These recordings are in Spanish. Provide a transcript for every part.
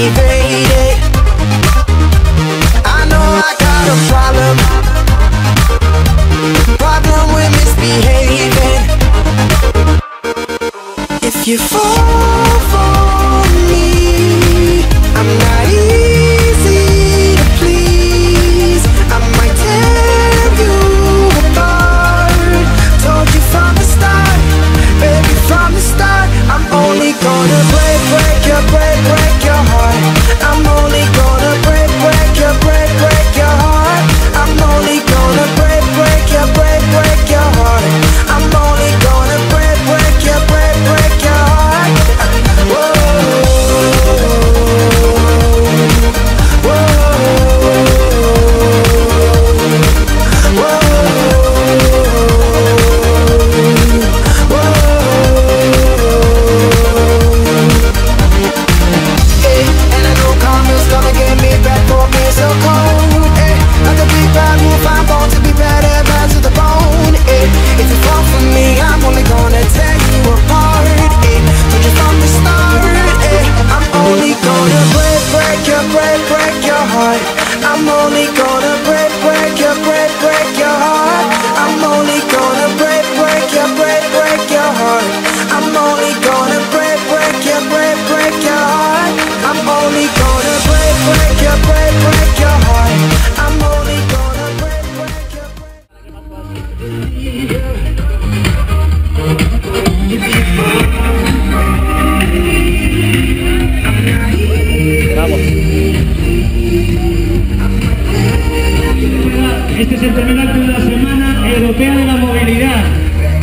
faded. I know I got a problem, problem with misbehaving. If you fall for me, I'm not easy to please. I might tear you apart. Told you from the start, baby, from the start. I'm only gonna break your heart. I'm only gonna break your heart. I'm only gonna break your heart. I'm only gonna break your heart. Whoa, whoa, whoa, whoa. Hey, and I know karma's gonna get me back for being so cold. Hey, not to be bad, move, I'm born to be better, bad to the bone. Hey, if you fall for me, I'm only gonna tear you apart. Hey, told you from the start. Hey, I'm only gonna break your heart. I'm only gonna break your heart. I'm only gonna break your heart. I'm only gonna break your heart. I'm only gonna break your heart. I'm only gonna Este es el tercer acto de la Semana Europea de la Movilidad.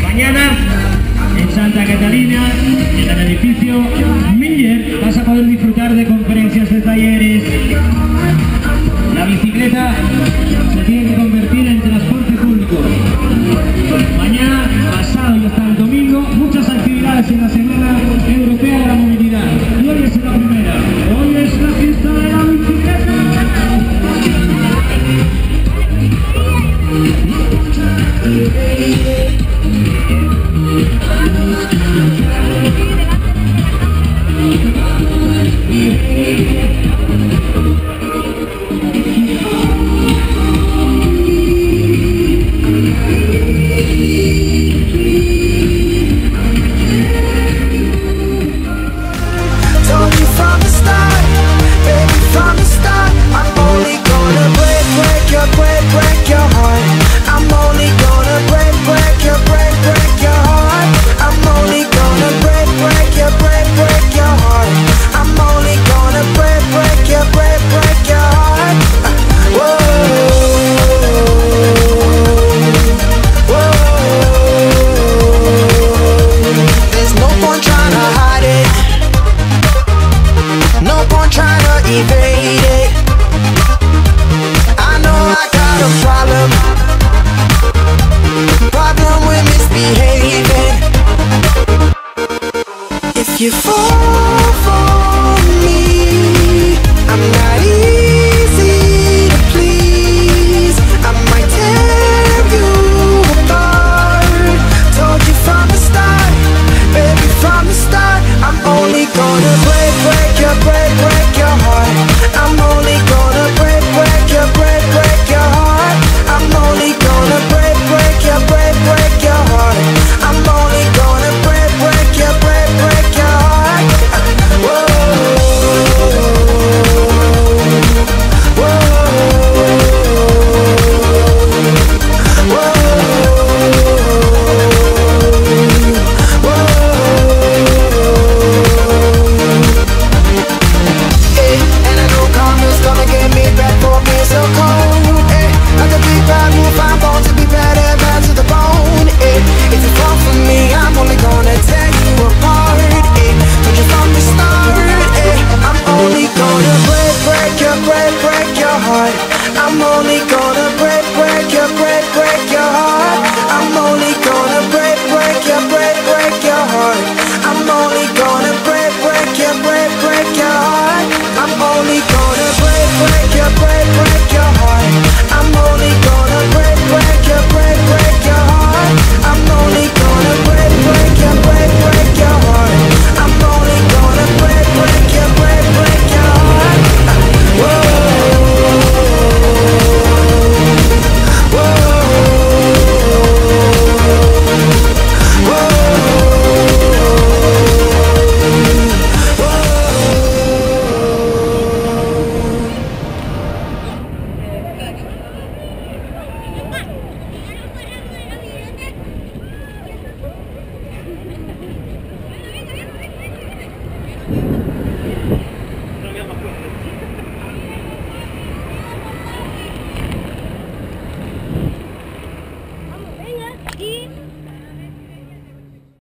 Mañana, en Santa Catalina, en el edificio Miller, vas a poder disfrutar de conferencias, de talleres. La bicicleta se tiene que convertir en transporte público. Mañana, pasado y hasta el domingo, muchas actividades en la Semana Europea de la Movilidad. Y hoy es la primera. Hoy es la fiesta de la bicicleta. Even